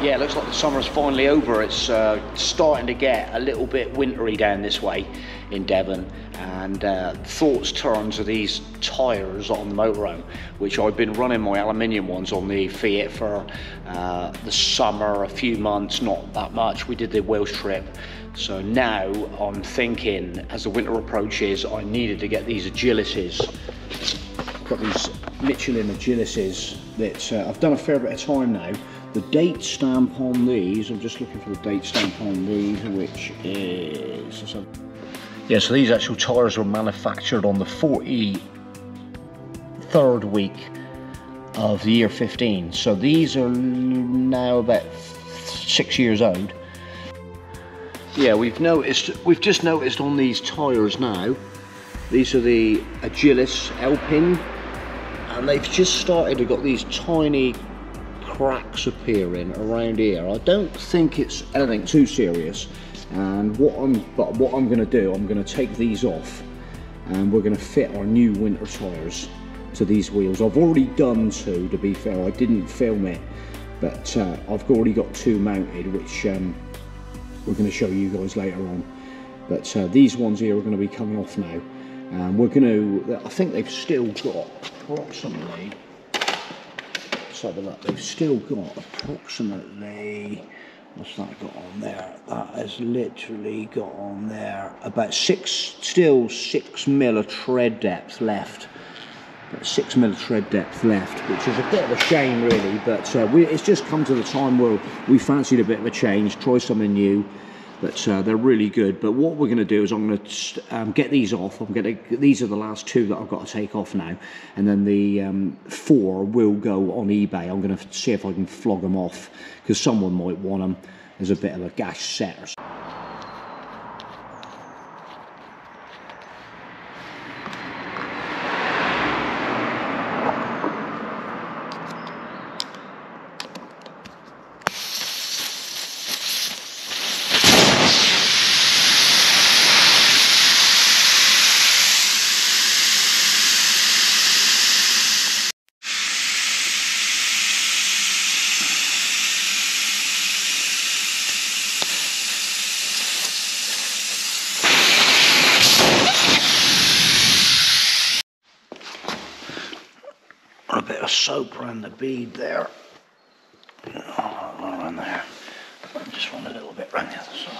Yeah, it looks like the summer's finally over. It's starting to get a little bit wintry down this way in Devon, and thoughts turn to these tyres on the motorhome, which I've been running my aluminium ones on the Fiat for the summer, a few months, not that much. We did the Welsh trip. So now I'm thinking, as the winter approaches, I needed to get these Agilises. Got these Michelin Agilises that I've done a fair bit of time now. The date stamp on these, I'm just looking for the date stamp on these, which is... Yeah, so these actual tyres were manufactured on the 43rd week of the year 15. So these are now about 6 years old. Yeah, we've just noticed on these tyres now, these are the Agilis Alpin, and they've just started to got these tiny cracks appearing around here. I don't think it's anything too serious, and what I'm going to do, I'm going to take these off and we're going to fit our new winter tyres to these wheels. I've already done two, to be fair. I didn't film it, but I've already got two mounted, which we're going to show you guys later on. But these ones here are going to be coming off now, and we're going to, I think they've still got approximately, let's have a look, they've still got approximately, what's that got on there? That has literally got on there about still six mil of tread depth left. About 6 mil of tread depth left, which is a bit of a shame really, but it's just come to the time where we fancied a bit of a change, try something new. But they're really good. But what we're going to do is I'm going to get these off. These are the last two that I've got to take off now, and then the four will go on eBay. I'm going to see if I can flog them off because someone might want them as a bit of a gash set or something. Soap around the bead there. Oh, around there. I just want a little bit around the other side.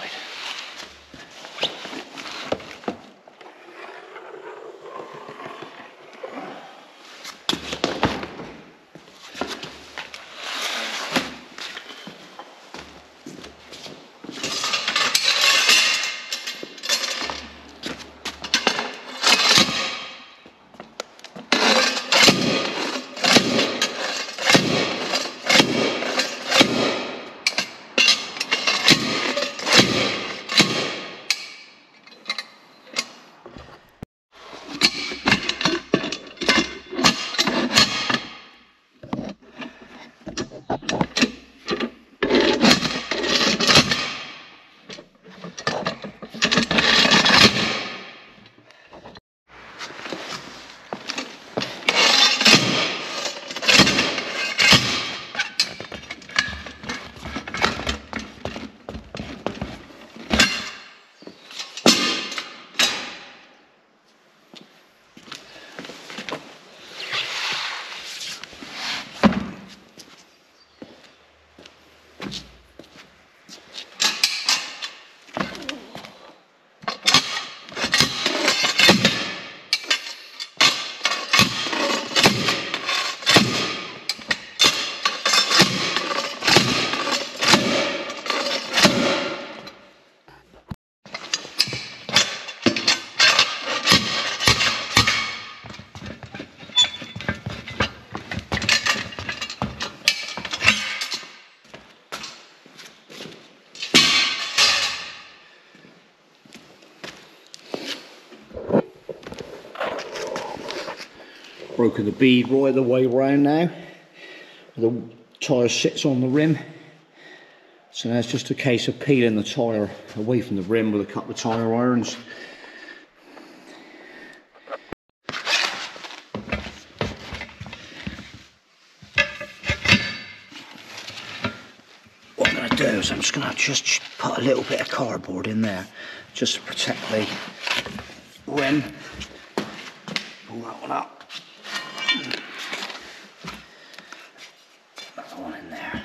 broken the bead right the way round now. The tyre sits on the rim, so now it's just a case of peeling the tyre away from the rim with a couple of tyre irons. What I'm going to do is I'm just going to just put a little bit of cardboard in there just to protect the rim. Pull that one up. That one in there.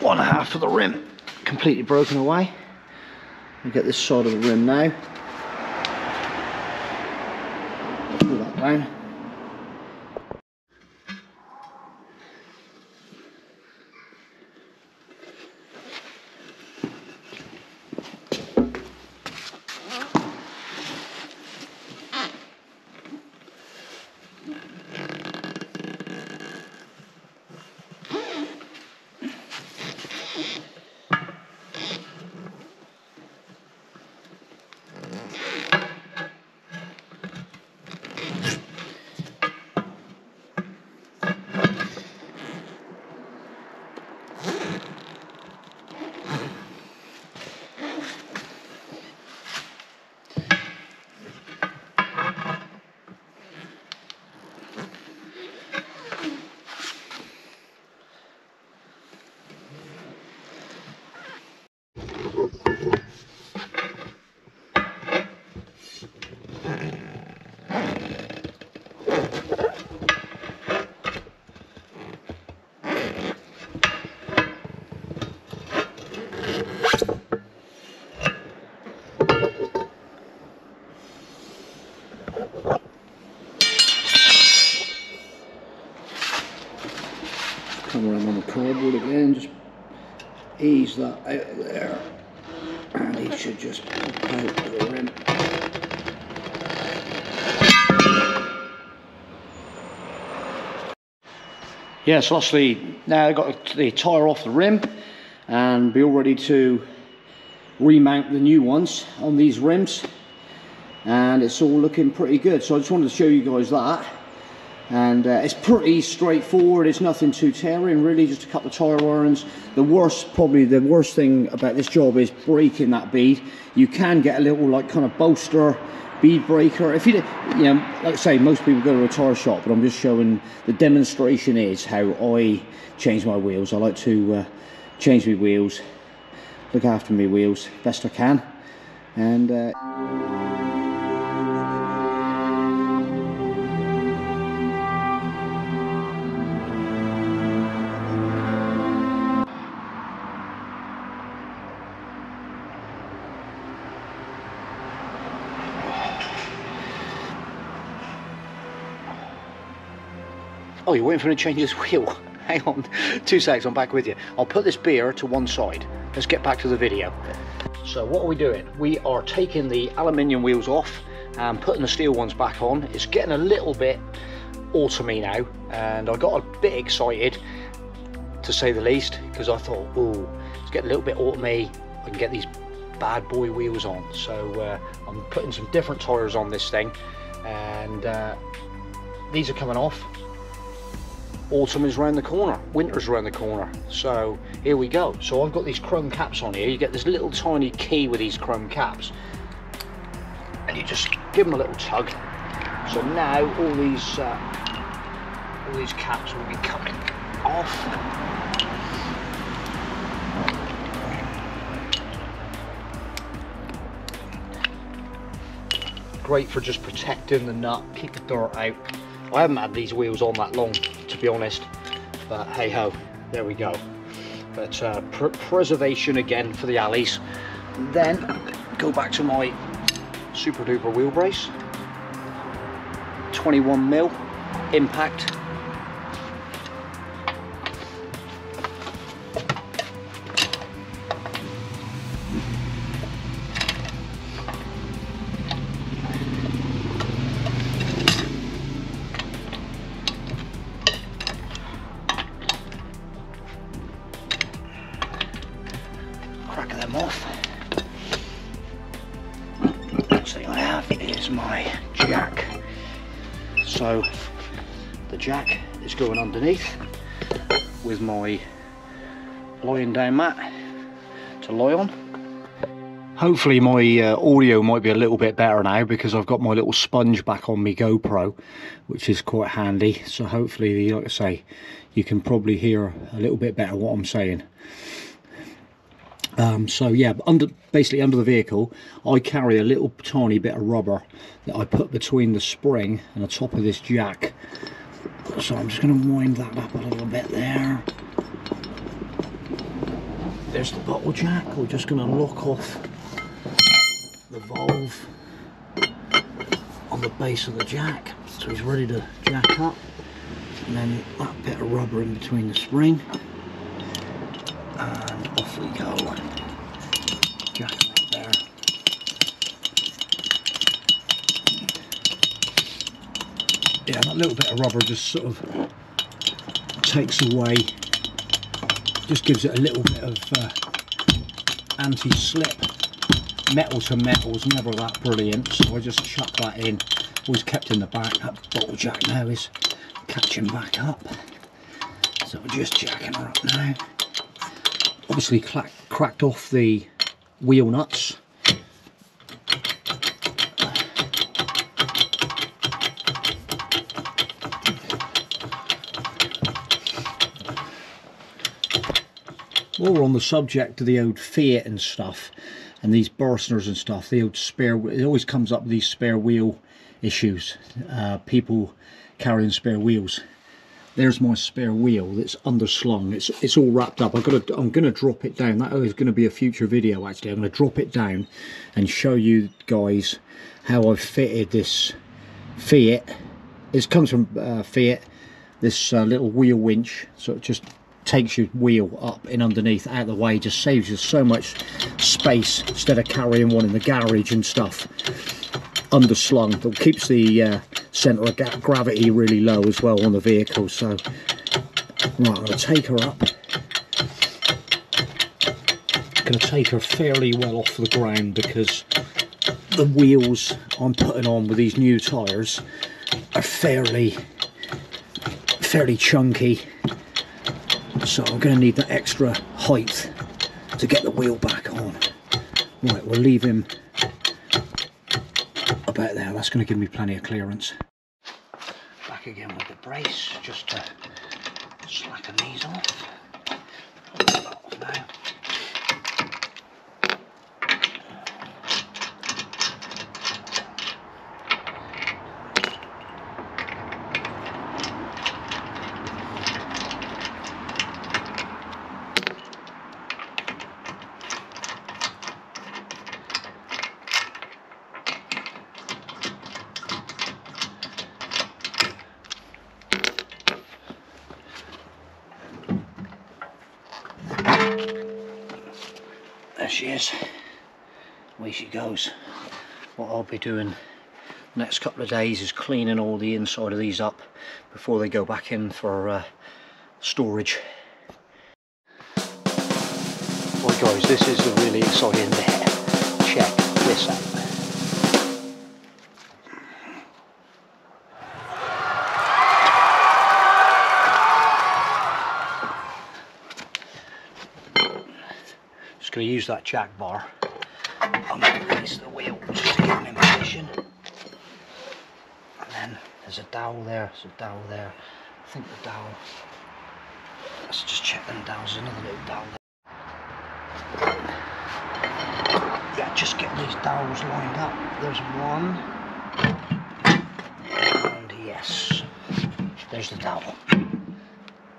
One half of the rim completely broken away. We get this side of the rim now. Pull that down. Come around on the cardboard again, just ease that out of there, and it should just pop out the rim. Yeah, so that's the, now I've got the tyre off the rim and be all ready to remount the new ones on these rims, and it's all looking pretty good. So I just wanted to show you guys that. And it's pretty straightforward. It's nothing too tearing, really, just a couple of tyre irons. The worst, probably the worst thing about this job is breaking that bead. You can get a little like kind of bolster, bead breaker. If you, you know, like I say, most people go to a tyre shop, but I'm just showing the demonstration is how I change my wheels. I like to change my wheels, look after my wheels best I can, and. Oh, you're waiting for him to change his wheel. Hang on, 2 seconds, I'm back with you. I'll put this beer to one side. Let's get back to the video. So what are we doing? We are taking the aluminium wheels off and putting the steel ones back on. It's getting a little bit autumny now, and I got a bit excited, to say the least, because I thought, ooh, it's getting a little bit autumny, I can get these bad boy wheels on. So I'm putting some different tires on this thing, and these are coming off. Autumn is around the corner, winter's around the corner, so here we go. So I've got these chrome caps on here. You get this little tiny key with these chrome caps, and you just give them a little tug. So now all these caps will be coming off. Great for just protecting the nut, keep the dirt out. I haven't had these wheels on that long, to be honest, but hey ho, there we go. But preservation again for the alleys. Then go back to my super duper wheel brace, 21 mil impact. Jack is going underneath with my lying down mat to lie on. Hopefully my audio might be a little bit better now because I've got my little sponge back on me GoPro, which is quite handy, so hopefully, like I say, you can probably hear a little bit better what I'm saying. So yeah, basically under the vehicle I carry a little tiny bit of rubber that I put between the spring and the top of this jack. So I'm just going to wind that up a little bit there. There's the bottle jack. We're just going to lock off the valve on the base of the jack, so he's ready to jack up. And then that bit of rubber in between the spring. And off we go. Jack up there. Yeah, that little bit of rubber just sort of takes away, just gives it a little bit of anti-slip. Metal to metal is never that brilliant, so I just chuck that in. Always kept in the back. That bottle jack now is catching back up, so we're just jacking her up now. Obviously cracked off the wheel nuts. While we're on the subject of the old Fiat and stuff, and these Bürstners and stuff, the old spare, it always comes up with these spare wheel issues, people carrying spare wheels. There's my spare wheel that's underslung. It's all wrapped up. I'm going to drop it down. That is going to be a future video actually. I'm going to drop it down and show you guys how I've fitted this Fiat. This comes from Fiat, this little wheel winch, so it just takes your wheel up and underneath out of the way, just saves you so much space instead of carrying one in the garage and stuff. Underslung, that keeps the centre of gravity really low as well on the vehicle. So right, I'm going to take her up, going to take her fairly well off the ground because the wheels I'm putting on with these new tyres are fairly chunky. So I'm going to need that extra height to get the wheel back on. Right, we'll leave him about there. That's going to give me plenty of clearance. Back again with the brace, just to slacken these off. There she is, away she goes. What I'll be doing next couple of days is cleaning all the inside of these up before they go back in for storage. Right guys, this is the really exciting bit. Check this out. Going to use that jack bar. I'm going to place the wheel just to get it in position. And then there's a dowel there, there's a dowel there. I think the dowel, let's just check them dowels, another little dowel there. Yeah, just get these dowels lined up. There's one. And yes, there's the dowel.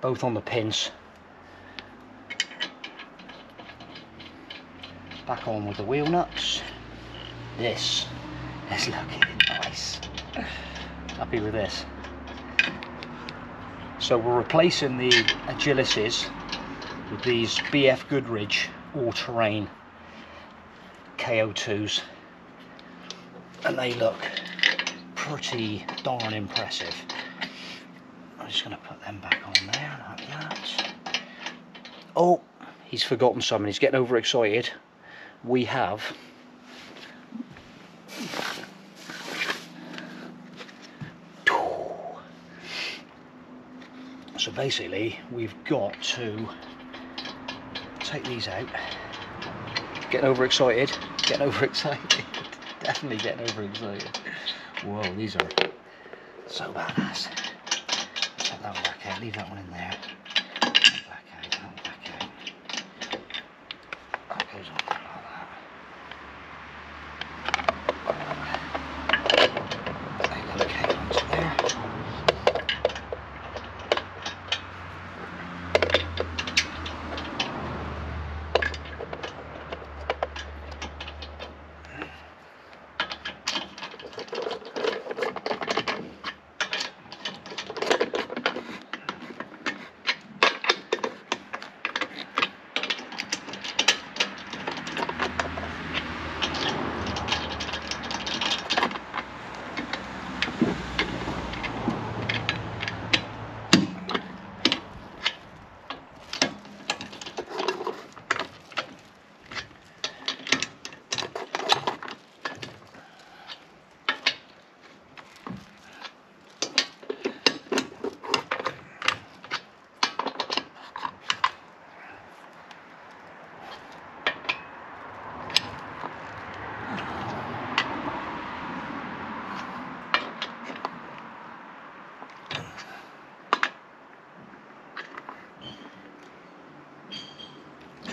both on the pins. Back on with the wheel nuts. This is looking nice. Happy with this. So we're replacing the Agilises with these BF Goodrich All Terrain KO2s, and they look pretty darn impressive. I'm just going to put them back on there like that. Oh, he's forgotten something. He's getting overexcited. We have so basically we've got to take these out. Getting overexcited definitely getting overexcited. Whoa, these are so badass. Take that one back out, leave that one in there. That one back out. That goes on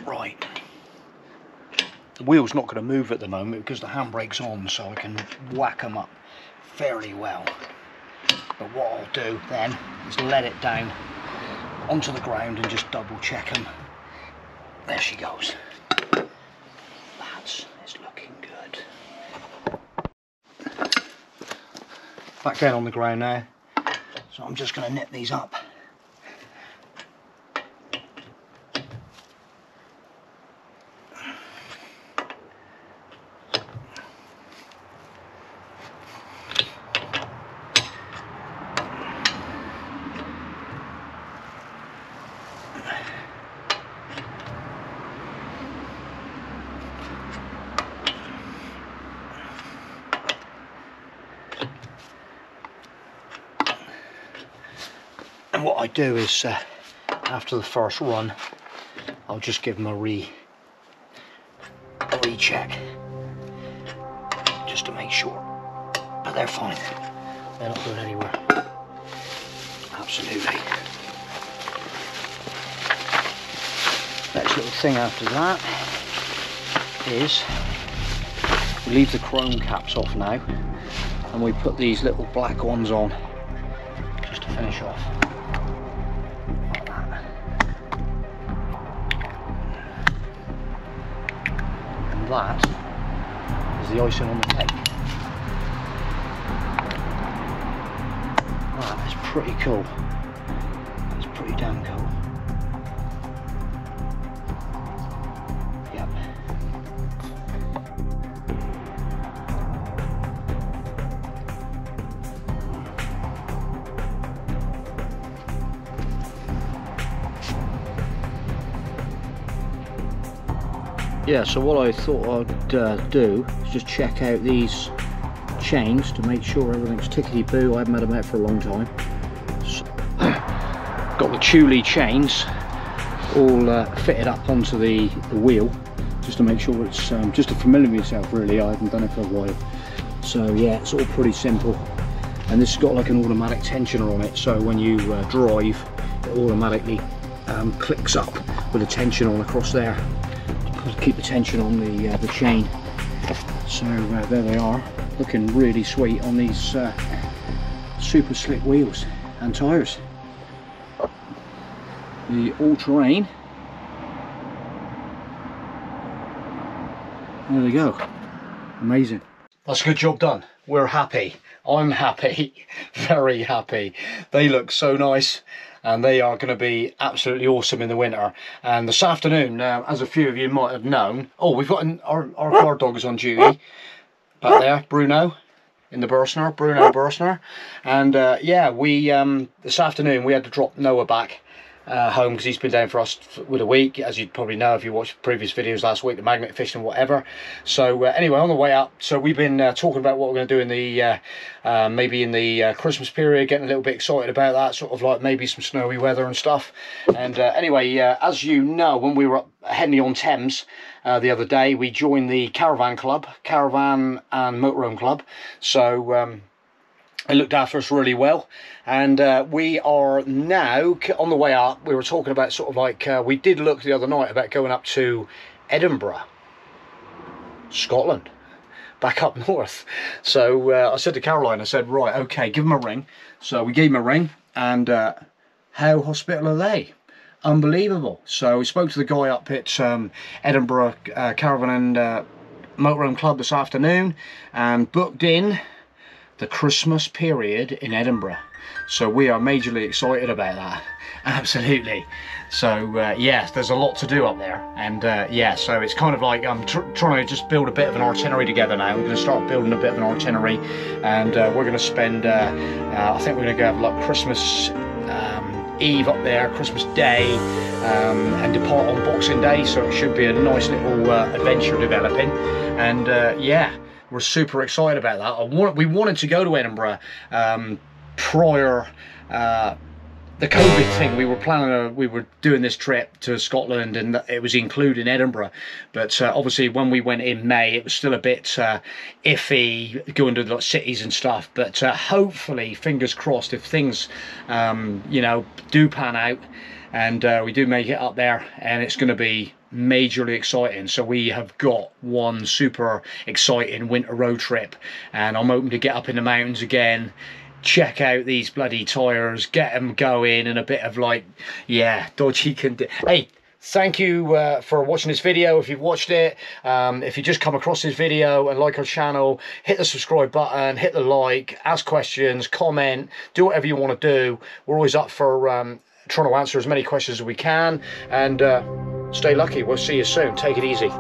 right. The wheel's not going to move at the moment because the handbrake's on, so I can whack them up fairly well. But what I'll do then is let it down onto the ground and just double check them. There she goes. It's looking good. Back down on the ground now. So I'm just going to nip these up. What I do is after the first run I'll just give them a recheck just to make sure, but they're fine, they're not going anywhere. Absolutely. Next little thing after that is we leave the chrome caps off now and we put these little black ones on just to finish off. That is the icing on the cake. That is pretty cool. That's pretty damn cool. Yeah, so what I thought I'd do is just check out these chains to make sure everything's tickety-boo. I haven't had them out for a long time. So, got the Thule chains all fitted up onto the wheel just to make sure it's just to familiar myself, really. I haven't done it for a while. So yeah, it's all pretty simple. And this has got like an automatic tensioner on it, so when you drive, it automatically clicks up with a tension on across there. Keep the tension on the chain. So there they are, looking really sweet on these super slick wheels and tyres. the all-terrain. There we go. Amazing. That's a good job done. We're happy. I'm happy. Very happy. They look so nice, and they are going to be absolutely awesome in the winter. And this afternoon, as a few of you might have known, oh, we've got our guard dog is on duty back there, Bruno, in the Bürstner, Bruno Bürstner. And yeah, we this afternoon we had to drop Noah back home because he's been down for us with a week, as you'd probably know if you watched previous videos last week, the magnet fish and whatever. So anyway, on the way up, so we've been talking about what we're going to do in the maybe in the Christmas period, getting a little bit excited about that, sort of like maybe some snowy weather and stuff. And anyway, as you know, when we were up Henley on Thames the other day, we joined the caravan club, caravan and motorhome club. So they looked after us really well, and we are now on the way up. We were talking about sort of like we did look the other night about going up to Edinburgh, Scotland, back up north. So I said to Caroline, I said, right, okay, give him a ring. So we gave him a ring, and how hospitable are they? Unbelievable. So we spoke to the guy up at Edinburgh Caravan and Motorhome Club this afternoon, and booked in the Christmas period in Edinburgh. So we are majorly excited about that, absolutely. So yes, there's a lot to do up there, and yeah, so it's kind of like I'm trying to just build a bit of an itinerary together now. I'm going to start building a bit of an itinerary, and we're going to spend I think we're going to go have like Christmas Eve up there, Christmas Day, and depart on Boxing Day. So it should be a nice little adventure developing, and yeah, we're super excited about that. We wanted to go to Edinburgh prior the COVID thing. We were planning, we were doing this trip to Scotland, and it was including Edinburgh. But obviously, when we went in May, it was still a bit iffy going to the cities and stuff. But hopefully, fingers crossed, if things you know, do pan out, and we do make it up there, and it's going to be majorly exciting. So we have got one super exciting winter road trip, and I'm hoping to get up in the mountains again, check out these bloody tires, get them going, and a bit of like, yeah, dodgy conditions. Hey, thank you for watching this video. If you've watched it, if you just come across this video and like our channel, hit the subscribe button, hit the like, ask questions, comment, do whatever you want to do. We're always up for trying to answer as many questions as we can, and stay lucky. We'll see you soon. Take it easy.